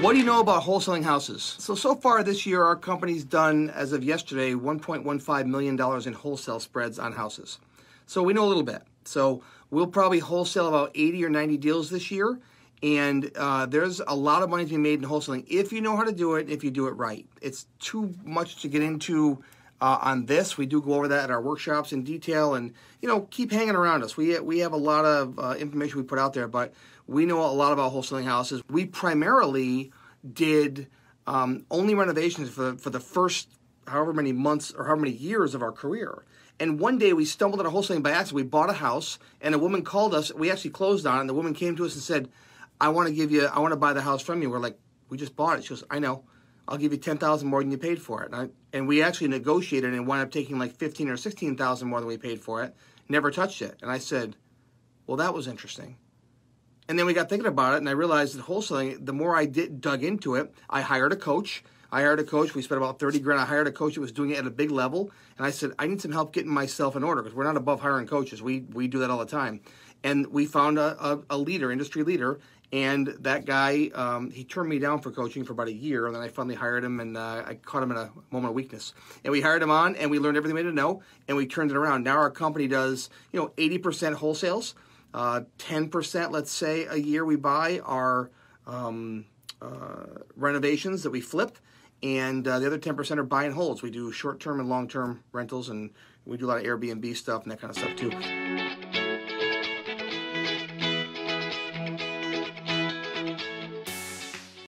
What do you know about wholesaling houses? So far this year, our company's done, as of yesterday, $1.15 million in wholesale spreads on houses. So we know a little bit. So we'll probably wholesale about 80 or 90 deals this year, and there's a lot of money to be made in wholesaling if you know how to do it, if you do it right. It's too much to get into on this. We do go over that at our workshops in detail, and keep hanging around us. We have a lot of information we put out there, but we know a lot about wholesaling houses. We primarily did only renovations for the first however many months or however many years of our career. And one day we stumbled into wholesaling by accident. We bought a house, and a woman called us. We actually closed on it, and the woman came to us and said, I want to buy the house from you. We're like, we just bought it. She goes, I know. I'll give you $10,000 more than you paid for it. And we actually negotiated and wound up taking like $15,000 or $16,000 more than we paid for it. Never touched it. And I said, well, that was interesting. And then we got thinking about it, and I realized that wholesaling, the more I dug into it, I hired a coach. We spent about $30,000. I hired a coach that was doing it at a big level. And I said, I need some help getting myself in order, because we're not above hiring coaches. We do that all the time. And we found a leader, industry leader, and that guy, he turned me down for coaching for about a year, and then I finally hired him, and I caught him in a moment of weakness. And we hired him on, and we learned everything we had to know, and we turned it around. Now our company does, 80% wholesales, 10%, let's say, a year we buy our renovations that we flip, and the other 10% are buy and holds. We do short-term and long-term rentals, and we do a lot of Airbnb stuff and that kind of stuff, too.